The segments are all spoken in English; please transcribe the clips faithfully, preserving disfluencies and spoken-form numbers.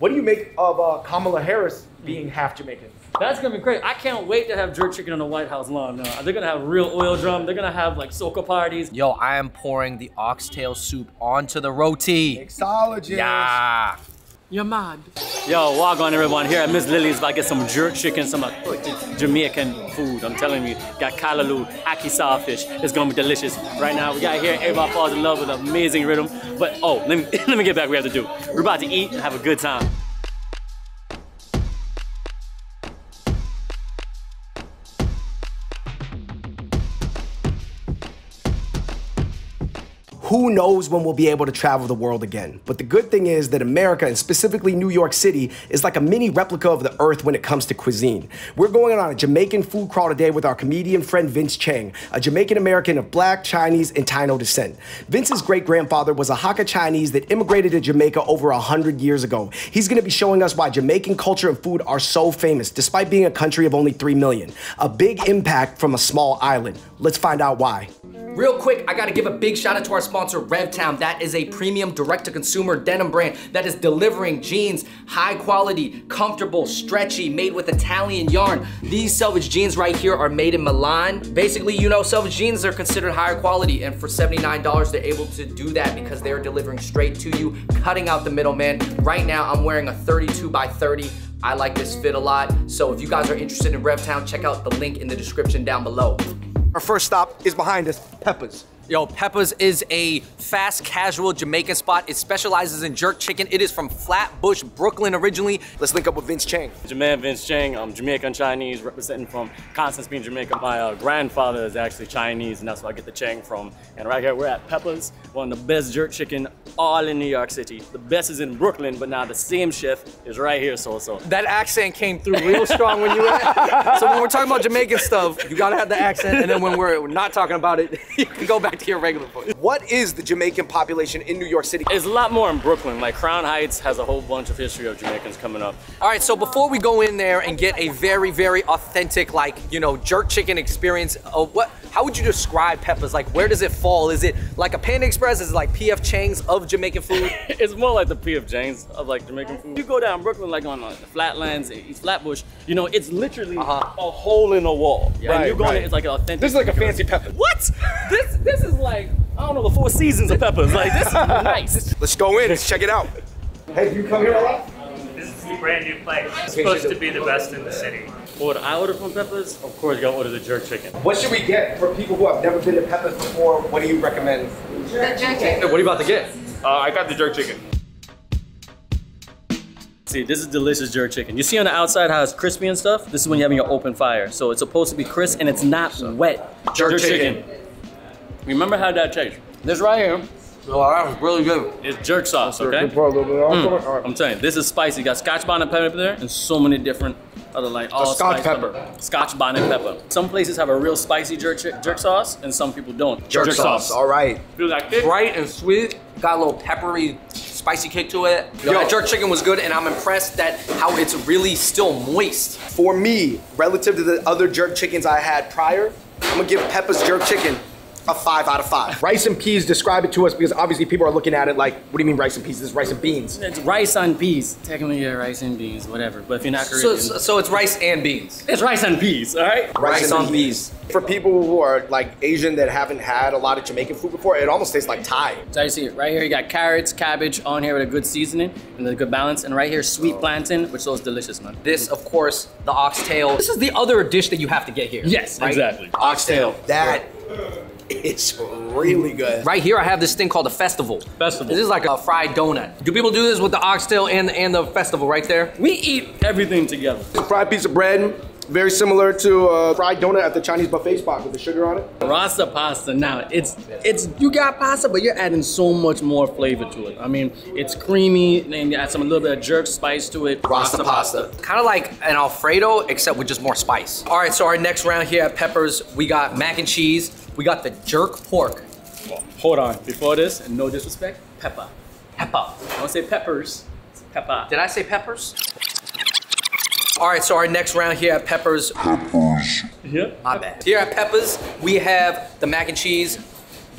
What do you make of uh, Kamala Harris being half Jamaican? That's gonna be great. I can't wait to have jerk chicken on the White House lawn. Now. They're gonna have real oil drum. They're gonna have like soca parties. Yo, I am pouring the oxtail soup onto the roti. Mixologist. Yeah. You're mad. Yo, walk on everyone here at Miss Lily's. I get some jerk chicken, some uh, Jamaican food. I'm telling you, got callaloo, ackee sawfish. It's gonna be delicious. Right now, we got here. Everybody falls in love with an amazing rhythm. But oh, let me let me get back. We have to do. We're about to eat and have a good time. Who knows when we'll be able to travel the world again? But the good thing is that America, and specifically New York City, is like a mini replica of the earth when it comes to cuisine. We're going on a Jamaican food crawl today with our comedian friend Vince Chang, a Jamaican-American of Black, Chinese, and Taino descent. Vince's great-grandfather was a Hakka Chinese that immigrated to Jamaica over one hundred years ago. He's gonna be showing us why Jamaican culture and food are so famous, despite being a country of only three million. A big impact from a small island. Let's find out why. Real quick, I gotta give a big shout out to our sponsor, Revtown. That is a premium direct-to-consumer denim brand that is delivering jeans, high quality, comfortable, stretchy, made with Italian yarn. These selvage jeans right here are made in Milan. Basically, you know, selvage jeans are considered higher quality, and for seventy-nine dollars, they're able to do that because they're delivering straight to you, cutting out the middleman. Right now, I'm wearing a thirty-two by thirty. I like this fit a lot. So if you guys are interested in Revtown, check out the link in the description down below. Our first stop is behind us, Peppa's. Yo, Peppa's is a fast casual Jamaican spot. It specializes in jerk chicken. It is from Flatbush, Brooklyn originally. Let's link up with Vince Chang. Jaman Vince Chang, I'm Jamaican Chinese, representing from Constant Spring, Jamaica. My uh, grandfather is actually Chinese, and that's where I get the Chang from. And right here, we're at Peppa's, one of the best jerk chicken all in New York City. The best is in Brooklyn, but now the same chef is right here, so so. That accent came through real strong when you were at. So when we're talking about Jamaican stuff, you gotta have the accent, and then when we're not talking about it, you can go back to your regular voice. What is the Jamaican population in New York City? There's a lot more in Brooklyn. Like Crown Heights has a whole bunch of history of Jamaicans coming up. All right, so before we go in there and get a very, very authentic, like, you know, jerk chicken experience, uh, what? How would you describe Peppa's? Like, where does it fall? Is it like a Panda Express? Is it like P F Chang's of Jamaican food? It's more like the P F Chang's of like Jamaican food. You go down Brooklyn, like on uh, the flatlands, East Flatbush, you know, it's literally uh-huh. a hole in a wall. Yeah, right, and you're going, right. It's like an authentic. This is like a fancy Peppa. What? This, this This is like, I don't know, the Four Seasons of Peppa's. Like, this is nice. Let's go in, let's check it out. Hey, do you come here a lot? This is a brand new place. It's supposed to be the best in the city. What would I order from Peppa's? Of course, you gotta order the jerk chicken. What should we get for people who have never been to Peppa's before? What do you recommend? Jerk chicken. What are you about to get? Uh, I got the jerk chicken. See, this is delicious jerk chicken. You see on the outside how it's crispy and stuff? This is when you're having an open fire. So it's supposed to be crisp and it's not wet. Jerk, jerk chicken. chicken. Remember how that tastes. This right here. Oh, that was really good. It's jerk sauce, okay? Mm. I'm telling you, this is spicy. You got Scotch bonnet pepper there and so many different other like all Scotch pepper. Pepper. Scotch bonnet pepper. Some places have a real spicy jerk jerk sauce and some people don't. Jerk, jerk sauce. sauce. All right. You like this? Bright and sweet. Got a little peppery, spicy kick to it. Yo. That jerk chicken was good, and I'm impressed that how it's really still moist. For me, relative to the other jerk chickens I had prior, I'm gonna give Peppa's jerk chicken a five out of five. Rice and peas, describe it to us, because obviously people are looking at it like, what do you mean rice and peas? This is rice and beans. It's rice and peas. Technically, yeah, rice and beans, whatever. But if you're not Caribbean. So, so it's rice and beans. It's rice and peas, all right? Rice, rice on peas. peas. For people who are like Asian that haven't had a lot of Jamaican food before, it almost tastes like Thai. So you see it right here, you got carrots, cabbage on here with a good seasoning and a good balance. And right here, sweet oh. plantain, which looks delicious, man. This, of course, the oxtail. This is the other dish that you have to get here. Yes, right? Exactly. Oxtail. That. Yeah. It's really good. Right here, I have this thing called a festival. Festival. This is like a fried donut. Do people do this with the oxtail and, and the festival right there? We eat everything together. It's a fried piece of bread, very similar to a fried donut at the Chinese buffet spot with the sugar on it. Rasa pasta, now it's, it's you got pasta, but you're adding so much more flavor to it. I mean, it's creamy, then you add some a little bit of jerk spice to it. Rasa, Rasa pasta. pasta. Kind of like an Alfredo, except with just more spice. All right, so our next round here at Pepper's, we got mac and cheese. We got the jerk pork. Well, hold on, before this, and no disrespect, Peppa. Peppa. Don't say peppers, it's Peppa. Did I say peppers? All right, so our next round here at Pepper's. Peppers. Yeah. My bad. Here at Pepper's, we have the mac and cheese,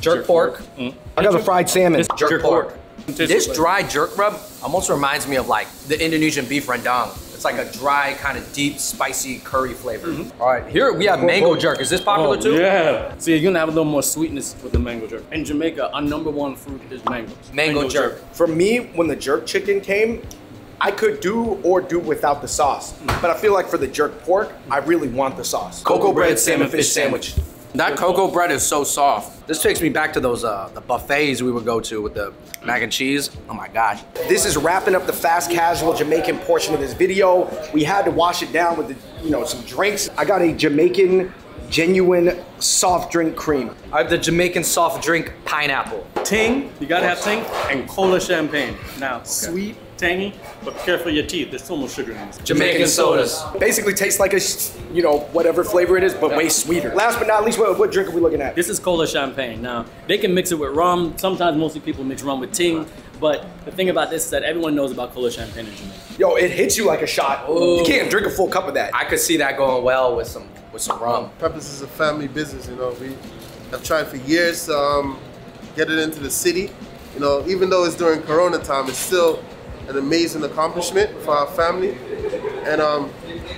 jerk, jerk pork. pork. Mm. I got the fried salmon. Jerk, jerk pork. pork. This dry jerk rub almost reminds me of like the Indonesian beef rendang. It's like a dry, kind of deep, spicy curry flavor. Mm-hmm. All right, here we have mango jerk. Is this popular oh, too? Yeah. See, you're gonna have a little more sweetness with the mango jerk. In Jamaica, our number one fruit is mangoes. Mango, mango jerk. jerk. For me, when the jerk chicken came, I could do or do without the sauce. Mm. But I feel like for the jerk pork, I really want the sauce. Cocoa, Cocoa bread, bread, salmon, salmon fish sandwich. sandwich. That cocoa bread is so soft. This takes me back to those uh, the buffets we would go to with the mac and cheese. Oh my God. This is wrapping up the fast casual Jamaican portion of this video. We had to wash it down with the, you know, some drinks. I got a Jamaican genuine soft drink cream. I have the Jamaican soft drink pineapple. Ting, you gotta have ting, and cola champagne. Now, okay. Sweet, tangy, but careful your teeth. There's so much sugar in this. Jamaican sodas. Basically tastes like a, you know, whatever flavor it is, but way sweeter. Last but not least, what, what drink are we looking at? This is cola champagne. Now, they can mix it with rum. Sometimes mostly people mix rum with ting, but the thing about this is that everyone knows about cola champagne in Jamaica. Yo, it hits you like a shot. Ooh. You can't drink a full cup of that. I could see that going well with some with some rum. Peppa's is a family business, you know. We have tried for years to um, get it into the city. You know, even though it's during Corona time, it's still an amazing accomplishment for our family, and um,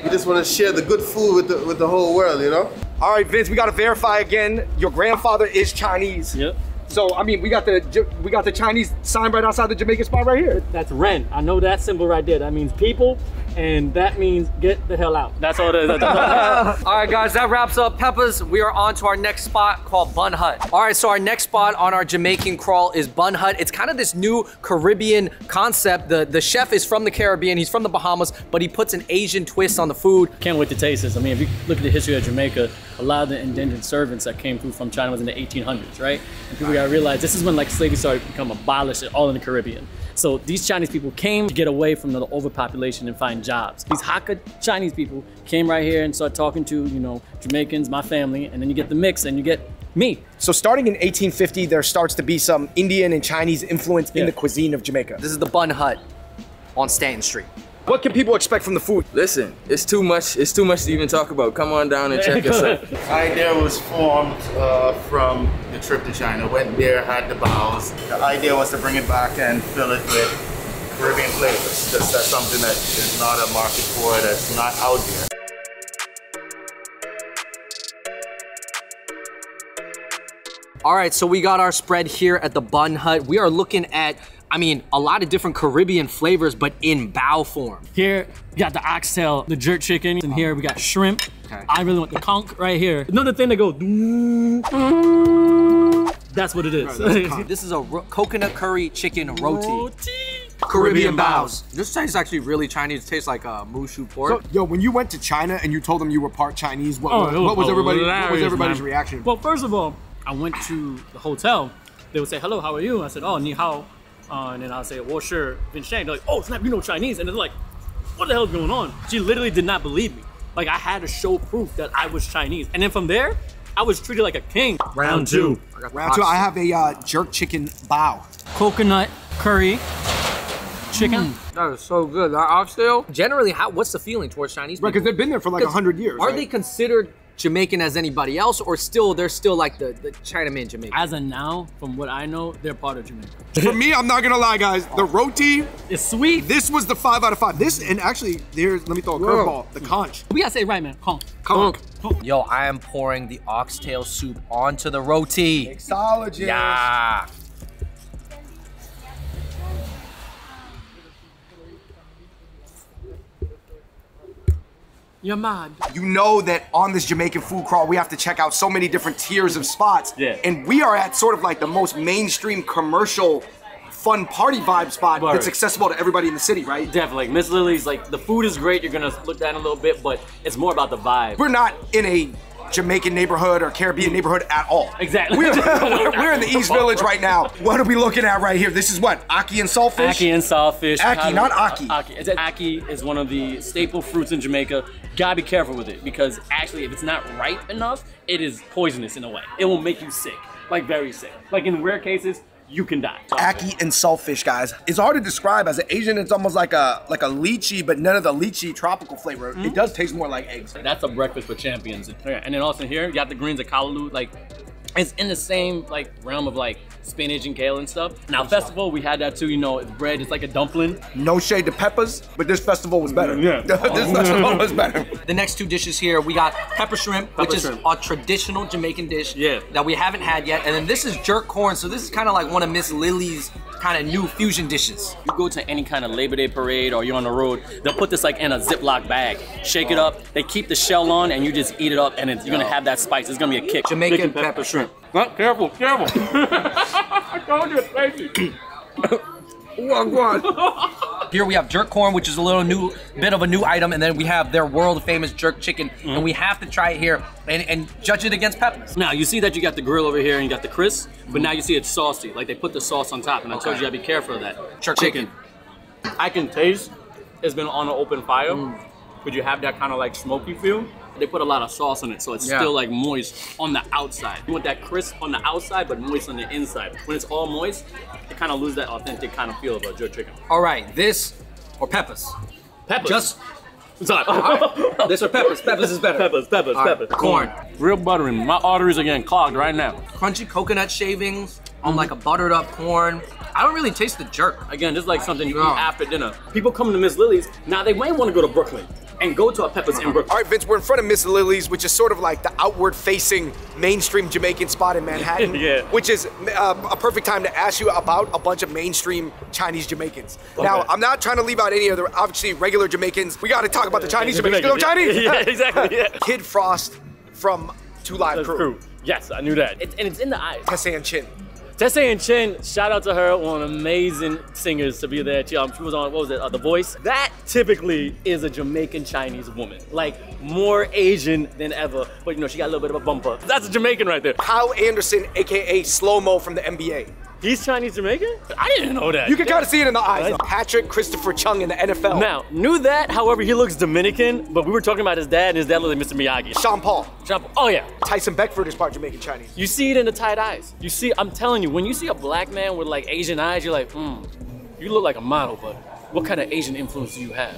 we just want to share the good food with the, with the whole world, you know? All right, Vince, we got to verify again. Your grandfather is Chinese. Yep. So, I mean, we got the we got the Chinese sign right outside the Jamaican spot right here. That's Ren. I know that symbol right there. That means people, and that means get the hell out. That's all it is. All, all right, guys, that wraps up Peppa's. We are on to our next spot called Bun Hut. All right, so our next spot on our Jamaican crawl is Bun Hut. It's kind of this new Caribbean concept. The, the chef is from the Caribbean. He's from the Bahamas, but he puts an Asian twist on the food. Can't wait to taste this. I mean, if you look at the history of Jamaica, a lot of the indentured servants that came through from China was in the eighteen hundreds, right? And people got to realize this is when like slavery started to become abolished all in the Caribbean. So these Chinese people came to get away from the overpopulation and find jobs. These Hakka Chinese people came right here and started talking to, you know, Jamaicans, my family, and then you get the mix and you get me. So starting in eighteen fifty, there starts to be some Indian and Chinese influence yeah. in the cuisine of Jamaica. This is the Bun Hut on Stanton Street. What can people expect from the food? Listen, it's too much. It's too much to even talk about. Come on down and check us out. The idea was formed uh, from the trip to China. Went there, had the bowls. The idea was to bring it back and fill it with Caribbean flavors. Just that's something that is not a market for. That's not out there. All right, so we got our spread here at the Bun Hut. We are looking at, I mean, a lot of different Caribbean flavors, but in bao form. Here, we got the oxtail, the jerk chicken. And here, we got shrimp. Okay. I really want the conch right here. Another thing that goes, that's what it is. Right, this is a coconut curry chicken roti. roti. Caribbean, Caribbean baos. This tastes actually really Chinese. It tastes like uh, Mushu pork. So, yo, when you went to China and you told them you were part Chinese, what, oh, was, was what was everybody? What was everybody's man. reaction? Well, first of all, I went to the hotel. They would say, hello, how are you? I said, oh, ni hao. Uh, and then I'll say, well, sure, Vince Chang. They're like, oh, snap, you know Chinese. And they're like, what the hell's going on? She literally did not believe me. Like, I had to show proof that I was Chinese. And then from there, I was treated like a king. Round two. Round two, I have a uh, jerk chicken bao. Coconut curry chicken. Mm. That is so good. That oxtail. Generally, how, what's the feeling towards Chinese people? Right, because they've been there for like a hundred years. Are right? they considered Jamaican as anybody else, or still they're still like the, the Chinaman Jamaican? As of now, from what I know, they're part of Jamaica. For me, I'm not gonna lie, guys, the roti is sweet. This was the five out of five. This, and actually, there's, let me throw a curveball, the conch. We gotta say it right, man, conch. Conch. Yo, I am pouring the oxtail soup onto the roti. Mixologist. Yeah. You're mad. You know that on this Jamaican food crawl, we have to check out so many different tiers of spots. Yeah. And we are at sort of like the most mainstream commercial fun party vibe spot Bar. that's accessible to everybody in the city, right? Definitely. Like Miss Lily's, like the food is great. You're gonna look down a little bit, but it's more about the vibe. We're not in a Jamaican neighborhood or Caribbean neighborhood at all. Exactly. We're, we're, we're in the East Village right now. What are we looking at right here? This is what? Ackee and saltfish? Ackee and saltfish. Ackee, not Ackee. Ackee. Ackee is one of the staple fruits in Jamaica. Gotta be careful with it because actually if it's not ripe enough, it is poisonous in a way. It will make you sick, like very sick. Like in rare cases, you can die. Ackee and saltfish, guys. It's hard to describe. As an Asian, it's almost like a like a lychee, but none of the lychee tropical flavor. Mm -hmm. It does taste more like eggs. That's a breakfast for champions. And then also here, you got the greens of callaloo, like It's in the same like realm of like spinach and kale and stuff. Now festival, we had that too, you know, it's bread, it's like a dumpling. No shade to Peppa's, but this festival was better. Yeah. This festival was better. The next two dishes here, we got pepper shrimp, pepper which is shrimp. Our traditional Jamaican dish yeah. that we haven't had yet. And then this is jerk corn, so this is kind of like one of Miss Lily's kind of new fusion dishes. You go to any kind of Labor Day parade or you're on the road, they'll put this like in a Ziploc bag, shake it up, they keep the shell on and you just eat it up and it's, you're gonna have that spice, it's gonna be a kick. Jamaican Chicken pepper, pepper shrimp. Not careful, careful. I told you it's crazy. Here we have jerk corn, which is a little new bit of a new item, and then we have their world famous jerk chicken, mm-hmm. and we have to try it here and, and judge it against Peppa's. Now you see that you got the grill over here and you got the crisp, but now you see it's saucy. Like they put the sauce on top, and I okay. told you I'd be careful of that. Jerk chicken. chicken. I can taste it's been on an open fire, mm. but you have that kind of like smoky feel. They put a lot of sauce on it, so it's yeah. still like moist on the outside. You want that crisp on the outside, but moist on the inside. When it's all moist, you kind of lose that authentic kind of feel of a jerk chicken. All right, this or Peppa's? Peppa's. Just, sorry. Right. This or Peppa's? Peppa's is better. Peppa's, Peppa's, right. Peppa's. Corn. Real buttering. My arteries are getting clogged right now. Crunchy coconut shavings on like a buttered up corn. I don't really taste the jerk. Again, this is like something you no. eat after dinner. People come to Miss Lily's, now they might want to go to Brooklyn and go to a Peppa's in Brooklyn. All right, Vince, we're in front of Miss Lily's, which is sort of like the outward-facing mainstream Jamaican spot in Manhattan, yeah. which is uh, a perfect time to ask you about a bunch of mainstream Chinese Jamaicans. Okay. Now, I'm not trying to leave out any other, obviously, regular Jamaicans. We gotta talk about the Chinese Jamaicans, because I'm Chinese. Yeah, exactly, yeah. Kid Frost from Two Live Crew. Crew. Yes, I knew that. It, and it's in the eyes. Te San Chin. Te San Chin, shout out to her, one of amazing singers to be there. She, um, she was on, what was it, uh, The Voice. That typically is a Jamaican Chinese woman, like more Asian than ever, but you know, she got a little bit of a bumper. That's a Jamaican right there. Kyle Anderson, A K A Slow Mo from the N B A. He's Chinese Jamaican? I didn't know that. You can yeah. kind of see it in the eyes. Right. Patrick Christopher Chung in the N F L. Now, knew that, however, he looks Dominican, but we were talking about his dad, and his dad looked like Mister Miyagi. Sean Paul. Sean Paul, oh yeah. Tyson Beckford is part Jamaican Chinese. You see it in the tight eyes. You see, I'm telling you, when you see a black man with like Asian eyes, you're like, hmm, you look like a model, but what kind of Asian influence do you have?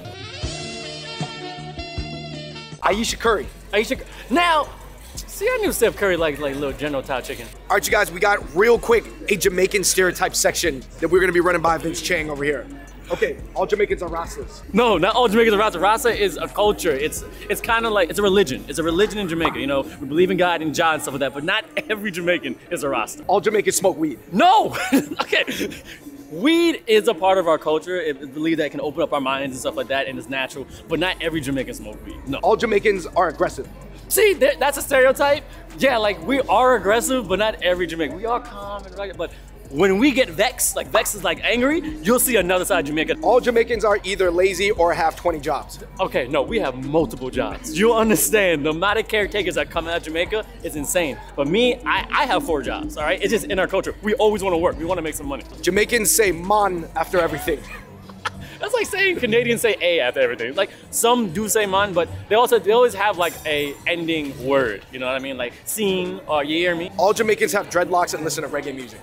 Ayesha Curry. Ayesha, now, see, I knew Steph Curry liked like little general tao chicken. All right, you guys, we got real quick a Jamaican stereotype section that we're gonna be running by Vince Chang over here. Okay, all Jamaicans are Rastas. No, not all Jamaicans are Rastas. Rasta is a culture. It's it's kind of like, it's a religion. It's a religion in Jamaica, you know? We believe in God and John and stuff like that, but not every Jamaican is a Rasta. All Jamaicans smoke weed. No, okay. Weed is a part of our culture. I believe that it can open up our minds and stuff like that, and it's natural, but not every Jamaican smokes weed, no. All Jamaicans are aggressive. See, that's a stereotype. Yeah, like we are aggressive, but not every Jamaican. We are calm and rugged, but when we get vexed, like vexed is like angry, you'll see another side of Jamaica. All Jamaicans are either lazy or have twenty jobs. Okay, no, we have multiple jobs. You'll understand, the amount of caretakers that come out of Jamaica is insane. But me, I, I have four jobs, all right? It's just in our culture. We always wanna work, we wanna make some money. Jamaicans say man after everything. That's like saying Canadians say A after everything. Like some do say man, but they also they always have like a ending word. You know what I mean? Like sing or you hear me. All Jamaicans have dreadlocks and listen to reggae music.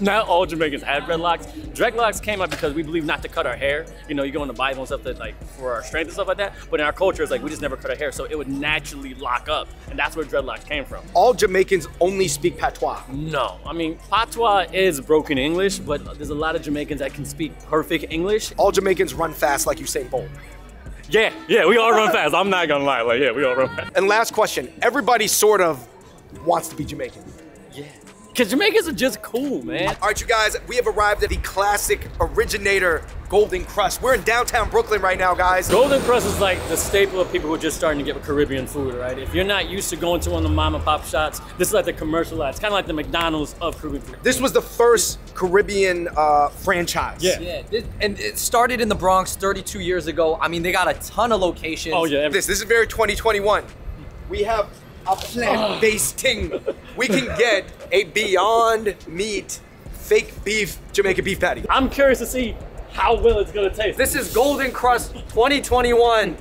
Not all Jamaicans have dreadlocks. Dreadlocks came out because we believe not to cut our hair. You know, you go in the Bible and stuff that like for our strength and stuff like that. But in our culture, it's like we just never cut our hair, so it would naturally lock up, and that's where dreadlocks came from. All Jamaicans only speak patois. No, I mean patois is broken English, but there's a lot of Jamaicans that can speak perfect English. All Jamaicans run fast like Usain Bolt. Yeah, yeah, we all run fast. I'm not gonna lie, like yeah, we all run fast. And last question: everybody sort of wants to be Jamaican. Yeah. Cause Jamaicans are just cool, man. All right, you guys, we have arrived at the classic originator Golden Crust. We're in downtown Brooklyn right now, guys. Golden Crust is like the staple of people who are just starting to get Caribbean food, right? If you're not used to going to one of the mom and pop shops, this is like the commercialized, kind of like the McDonald's of Caribbean food. This was the first Caribbean uh, franchise. Yeah. yeah this, and it started in the Bronx thirty-two years ago. I mean, they got a ton of locations. Oh yeah. This, this is very twenty twenty-one. We have a plant-based thing. We can get a Beyond Meat fake beef Jamaican beef patty. I'm curious to see how well it's gonna taste. This is Golden Crust twenty twenty-one.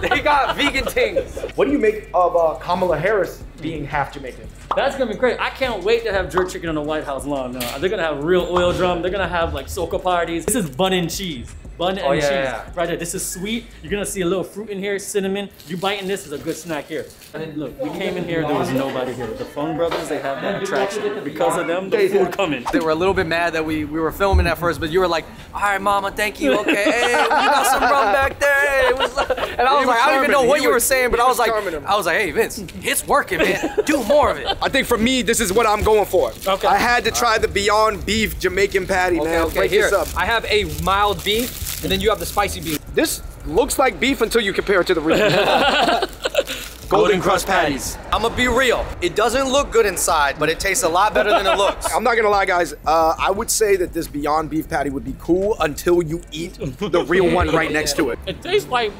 They got vegan things. What do you make of uh, Kamala Harris being half Jamaican? That's gonna be great. I can't wait to have jerk chicken on the White House lawn now. They're gonna have real oil drum. They're gonna have like soca parties. This is bun and cheese. Bun and oh, yeah, cheese. Yeah. Right there, this is sweet. You're gonna see a little fruit in here, cinnamon. You biting this is a good snack here. And look, we came in here, there was nobody here. The Fung Brothers, they have that attraction. Because of them, the food coming. They were a little bit mad that we, we were filming at first, but you were like, all right, mama, thank you, okay. Hey, we got some rum back there. It was, and I was he like, was I don't even know what you were saying, but I was like, I was like, hey, Vince, it's working, man. Do more of it. I think for me, this is what I'm going for. Okay. I had to try right. the Beyond Beef Jamaican patty, okay, man. Okay, break here. This up. I have a mild beef. And then you have the spicy beef. This looks like beef until you compare it to the real. Golden, Golden Crust patties. patties. I'm gonna be real. It doesn't look good inside, but it tastes a lot better than it looks. I'm not gonna lie, guys. Uh, I would say that this Beyond Beef patty would be cool until you eat the real one right next to it. It tastes like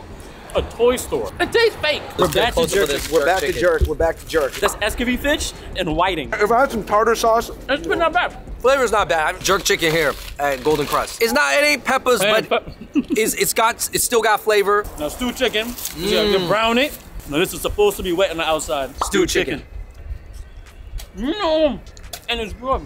a toy store. It tastes fake. We're back to jerk. We're back to jerk. We're back to jerk. That's escovy fish and whiting. If I had some tartar sauce, it's been not bad. Flavor's not bad. I'm jerk chicken here at Golden Crust. It's not. It ain't Peppa's, but pe it's it's got it's still got flavor. Now stew chicken. Mm. You gotta brown it. Now this is supposed to be wet on the outside. Stew, stew chicken. chicken. Mm. And it's good.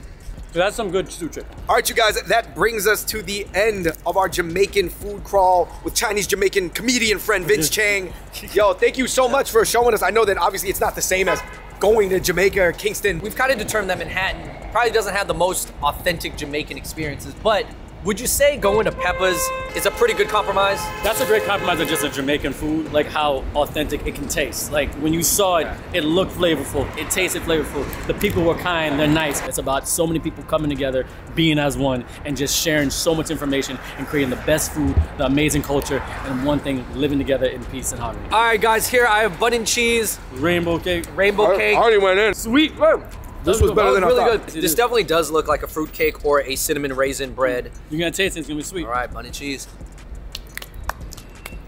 So that's some good stew chicken. All right, you guys, that brings us to the end of our Jamaican food crawl with Chinese Jamaican comedian friend Vince Chang. Yo, thank you so much for showing us. I know that obviously it's not the same as going to Jamaica or Kingston. We've kind of determined that Manhattan probably doesn't have the most authentic Jamaican experiences, but would you say going to Peppa's is a pretty good compromise? That's a great compromise of just a Jamaican food, like how authentic it can taste. Like when you saw it, it looked flavorful, it tasted flavorful. The people were kind, they're nice. It's about so many people coming together, being as one, and just sharing so much information and creating the best food, the amazing culture, and one thing, living together in peace and harmony. All right, guys, here I have bun and cheese. Rainbow cake. Rainbow I, cake. I already went in. Sweet. Whoa. This, this was better than I really thought. Good. This definitely does look like a fruitcake or a cinnamon raisin bread. You're gonna taste it, it's gonna be sweet. All right, bun and cheese.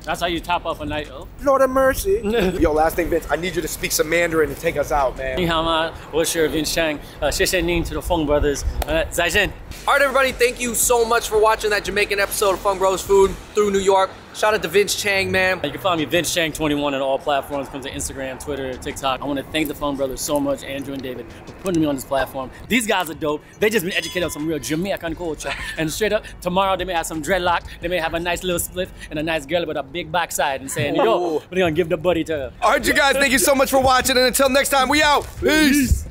That's how you top off a night, oh? Lord of mercy. Yo, last thing, Vince, I need you to speak some Mandarin and take us out, man. Ni hao ma, what's your Vince Chang? Xie xie ning to the Fung Brothers. Zai zhen. All right, everybody, thank you so much for watching that Jamaican episode of Fung Bros Food through New York. Shout out to Vince Chang, man. You can find me, Vince Chang twenty-one, on all platforms. Comes to Instagram, Twitter, TikTok. I want to thank the Fung Brothers so much, Andrew and David, for putting me on this platform. These guys are dope. They just been educated on some real Jamaican culture. And straight up, tomorrow they may have some dreadlock. They may have a nice little split and a nice girl with a big backside and saying, yo, we're going to give the buddy to her. All right, you guys, thank you so much for watching. And until next time, we out. Peace. Peace.